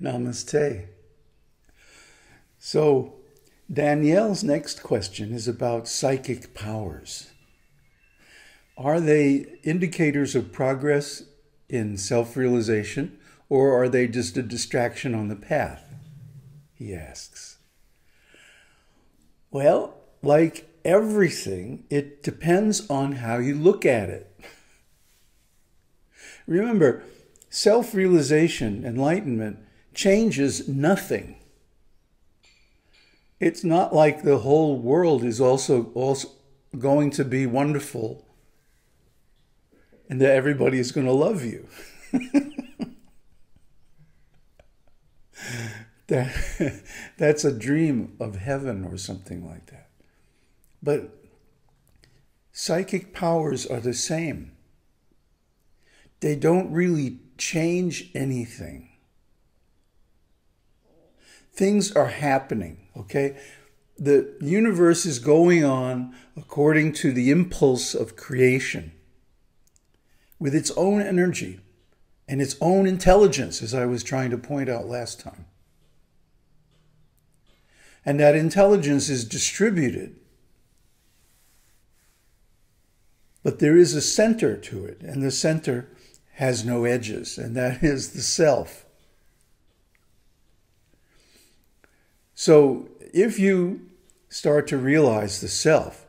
Namaste. So Danielle's next question is about psychic powers. Are they indicators of progress in self-realization, or are they just a distraction on the path? He asks. Well, like everything, it depends on how you look at it. Remember, self-realization, enlightenment, changes nothing. It's not like the whole world is also going to be wonderful and that everybody is going to love you. That's a dream of heaven or something like that. But psychic powers are the same. They don't really change anything. Things are happening, okay? The universe is going on according to the impulse of creation with its own energy and its own intelligence, as I was trying to point out last time. And that intelligence is distributed. But there is a center to it, and the center has no edges, and that is the self. So if you start to realize the self,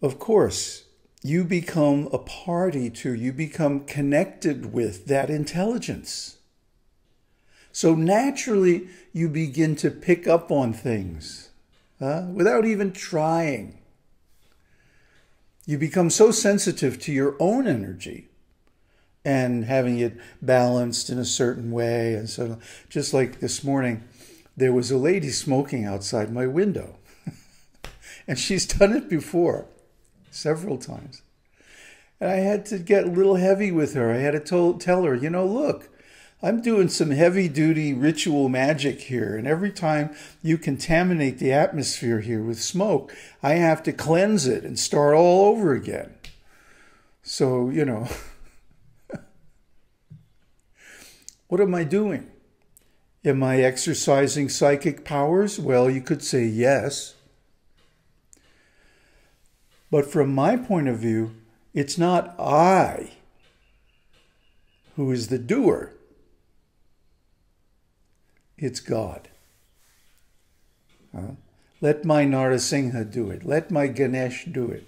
of course, you become a party to, you become connected with that intelligence. So naturally, you begin to pick up on things without even trying. You become so sensitive to your own energy and having it balanced in a certain way. And so just like this morning, there was a lady smoking outside my window. And she's done it before, several times. And I had to get a little heavy with her. I had to tell her, you know, look, I'm doing some heavy-duty ritual magic here, and every time you contaminate the atmosphere here with smoke, I have to cleanse it and start all over again. So, you know, what am I doing? Am I exercising psychic powers? Well, you could say yes. But from my point of view, it's not I who is the doer. It's God. Let my Narasingha do it. Let my Ganesh do it.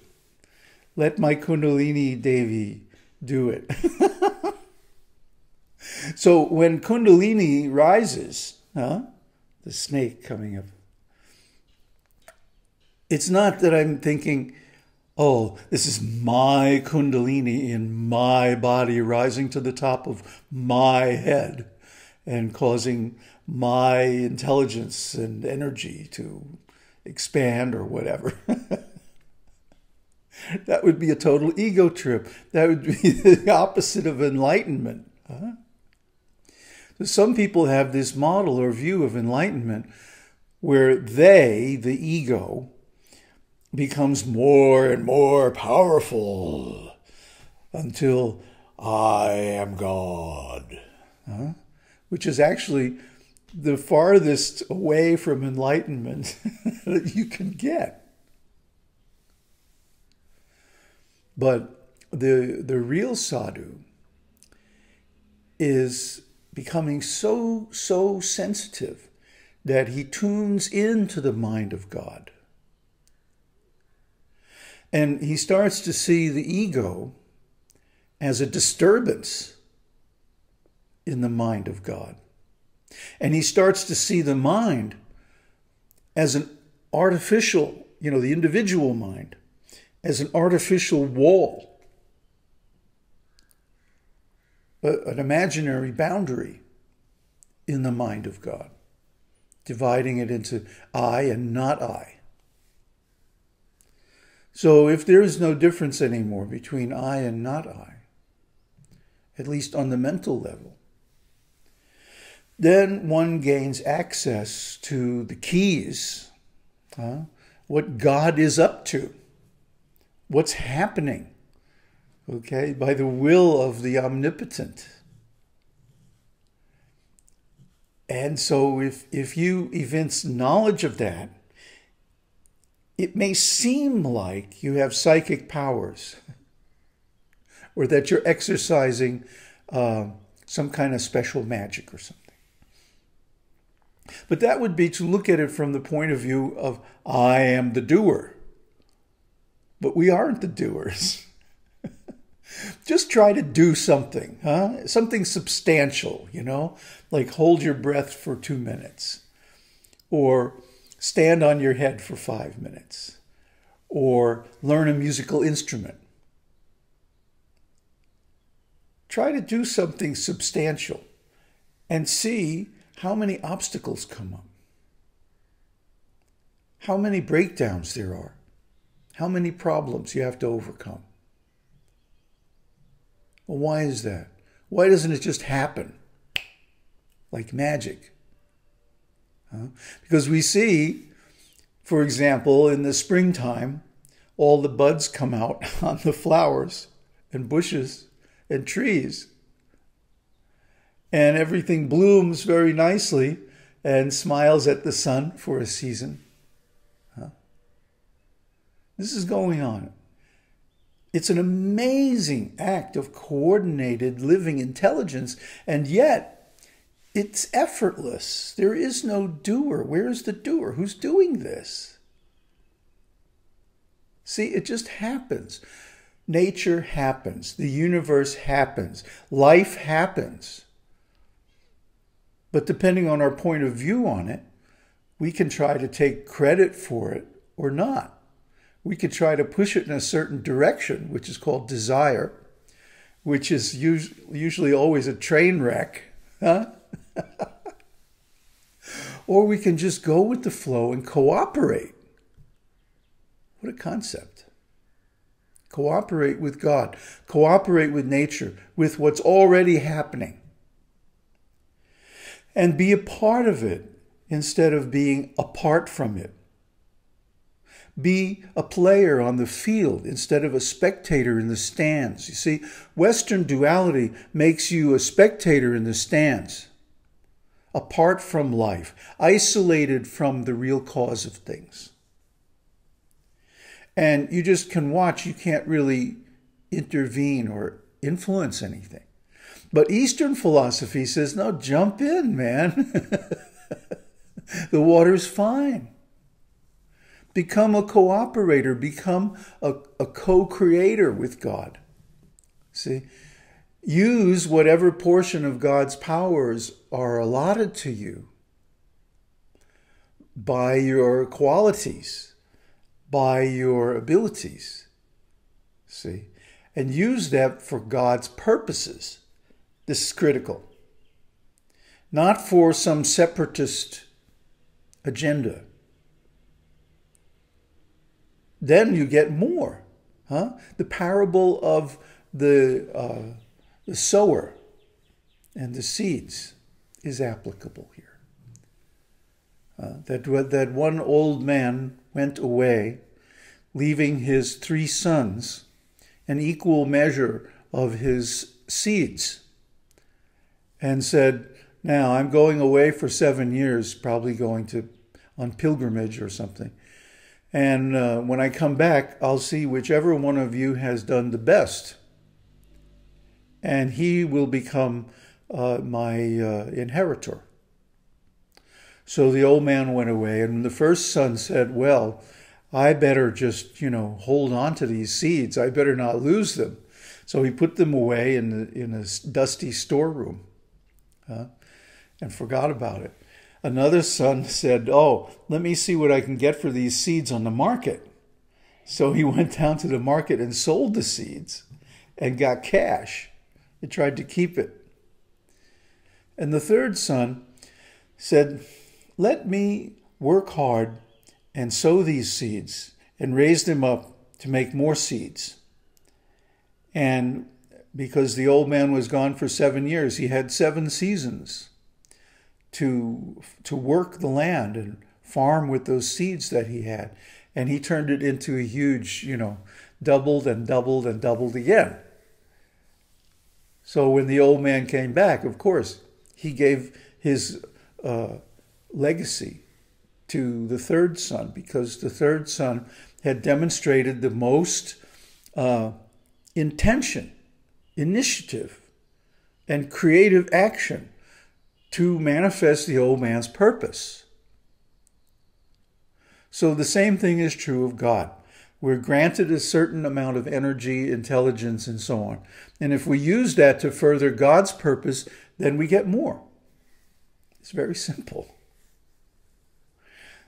Let my Kundalini Devi do it. So when Kundalini rises, the snake coming up, it's not that I'm thinking, oh, this is my Kundalini in my body rising to the top of my head and causing my intelligence and energy to expand or whatever. That would be a total ego trip. That would be the opposite of enlightenment. So some people have this model or view of enlightenment where they, the ego, becomes more and more powerful until I am God, which is actually the farthest away from enlightenment that you can get. But the real sadhu is becoming so sensitive that he tunes into the mind of God. And he starts to see the ego as a disturbance in the mind of God. And he starts to see the mind as an artificial, you know, the individual mind, as an artificial wall, an imaginary boundary in the mind of God, dividing it into I and not I. So if there is no difference anymore between I and not I, at least on the mental level, then one gains access to the keys, what God is up to, what's happening, okay, by the will of the omnipotent. And so if you evince knowledge of that, it may seem like you have psychic powers or that you're exercising some kind of special magic or something. But that would be to look at it from the point of view of I am the doer. But we aren't the doers. Just try to do something, huh? Something substantial, you know, like hold your breath for 2 minutes or stand on your head for 5 minutes or learn a musical instrument. Try to do something substantial and see how many obstacles come up, how many breakdowns there are, how many problems you have to overcome. Well, why is that? Why doesn't it just happen like magic? Huh? Because we see, for example, in the springtime, all the buds come out on the flowers and bushes and trees. And everything blooms very nicely and smiles at the sun for a season. Huh? This is going on. It's an amazing act of coordinated living intelligence, and yet it's effortless. There is no doer. Where is the doer? Who's doing this? See, it just happens. Nature happens. The universe happens. Life happens. But depending on our point of view on it, we can try to take credit for it or not. We could try to push it in a certain direction, which is called desire, which is usually always a train wreck. Huh? Or we can just go with the flow and cooperate. What a concept. Cooperate with God. Cooperate with nature, with what's already happening. And be a part of it instead of being apart from it. Be a player on the field instead of a spectator in the stands. You see, Western duality makes you a spectator in the stands, apart from life, isolated from the real cause of things. And you just can watch. You can't really intervene or influence anything. But Eastern philosophy says, no, jump in, man. The water's fine. Become a cooperator, become a co-creator with God. See, use whatever portion of God's powers are allotted to you by your qualities, by your abilities. See, and use that for God's purposes. This is critical. Not for some separatist agenda. Then you get more, huh? The parable of the sower and the seeds is applicable here. That one old man went away, leaving his 3 sons an equal measure of his seeds, and said, "Now I'm going away for 7 years, probably going on pilgrimage or something. And when I come back, I'll see whichever one of you has done the best. And he will become my inheritor." So the old man went away. And the first son said, well, I better just, you know, hold on to these seeds. I better not lose them. So he put them away in a dusty storeroom and forgot about it. Another son said, oh, let me see what I can get for these seeds on the market. So he went down to the market and sold the seeds and got cash. He tried to keep it. And the third son said, let me work hard and sow these seeds and raise them up to make more seeds. And because the old man was gone for 7 years, he had 7 seasons. To work the land and farm with those seeds that he had. And he turned it into a huge, you know, doubled and doubled and doubled again. So when the old man came back, of course, he gave his legacy to the third son, because the third son had demonstrated the most intention, initiative, and creative action to manifest the old man's purpose. So the same thing is true of God. We're granted a certain amount of energy, intelligence, and so on. And if we use that to further God's purpose, then we get more. It's very simple.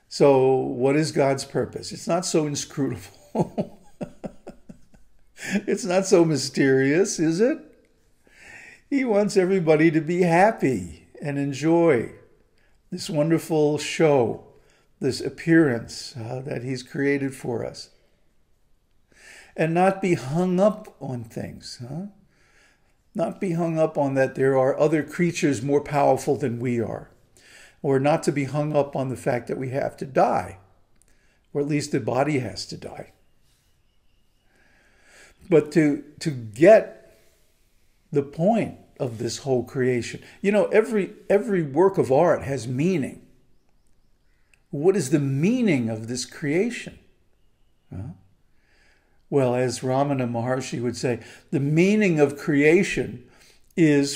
So what is God's purpose? It's not so inscrutable. It's not so mysterious, is it? He wants everybody to be happy and enjoy this wonderful show, this appearance that he's created for us. And not be hung up on things. Huh? Not be hung up on that there are other creatures more powerful than we are. Or not to be hung up on the fact that we have to die. Or at least the body has to die. But to get the point of this whole creation. You know, every work of art has meaning. What is the meaning of this creation? Huh? Well, as Ramana Maharshi would say, the meaning of creation is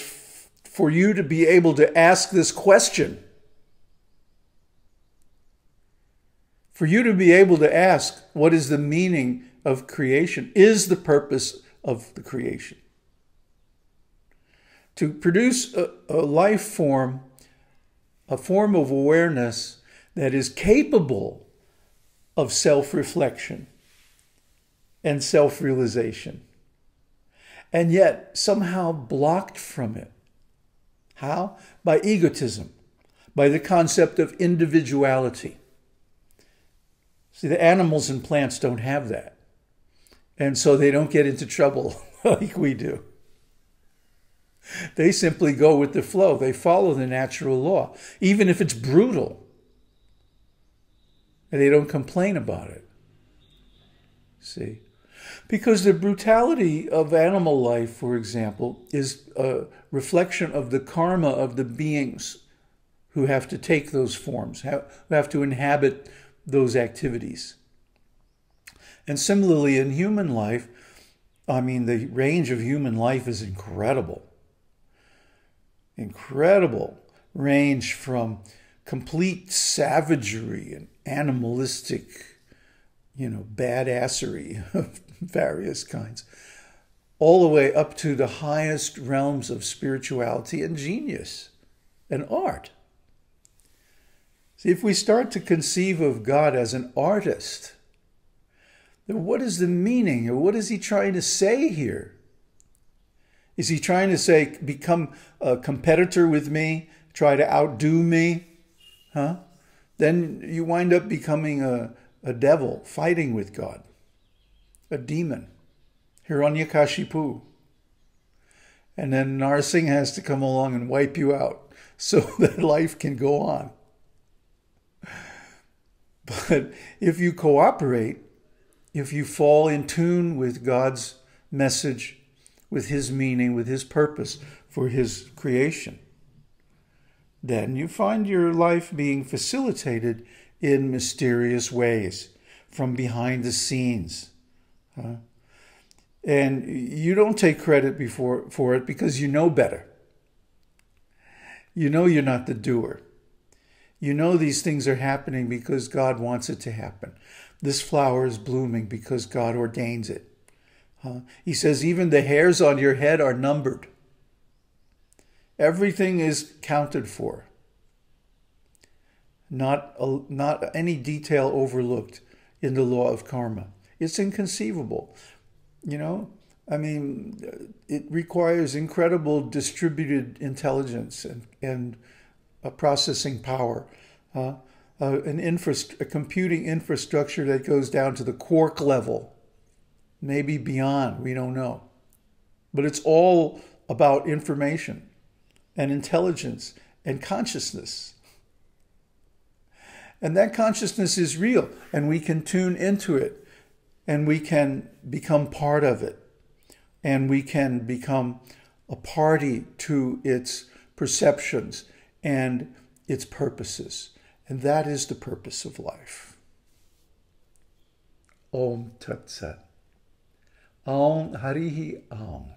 for you to be able to ask this question. For you to be able to ask, what is the meaning of creation? Is the purpose of the creation. To produce a life form, a form of awareness that is capable of self-reflection and self-realization, and yet somehow blocked from it. How? By egotism, by the concept of individuality. See, the animals and plants don't have that, and so they don't get into trouble like we do. They simply go with the flow. They follow the natural law, even if it's brutal. And they don't complain about it. See? Because the brutality of animal life, for example, is a reflection of the karma of the beings who have to take those forms, who have to inhabit those activities. And similarly, in human life, I mean, the range of human life is incredible. Incredible range from complete savagery and animalistic, you know, badassery of various kinds, all the way up to the highest realms of spirituality and genius and art. See, if we start to conceive of God as an artist, then what is the meaning, or what is he trying to say here? Is he trying to say, become a competitor with me, try to outdo me? Huh? Then you wind up becoming a devil, fighting with God, a demon, Hiranyakashipu. And then Narasingh has to come along and wipe you out so that life can go on. But if you cooperate, if you fall in tune with God's message, with his meaning, with his purpose for his creation, then you find your life being facilitated in mysterious ways from behind the scenes. Huh? And you don't take credit for it because you know better. You know you're not the doer. You know these things are happening because God wants it to happen. This flower is blooming because God ordains it. Huh? He says, even the hairs on your head are numbered. Everything is counted for. Not any detail overlooked in the law of karma. It's inconceivable. You know, I mean, it requires incredible distributed intelligence and a processing power. A computing infrastructure that goes down to the quark level. Maybe beyond, we don't know. But it's all about information and intelligence and consciousness. And that consciousness is real, and we can tune into it, and we can become part of it, and we can become a party to its perceptions and its purposes. And that is the purpose of life. Om Tat Sat. Aum Harihi Aum.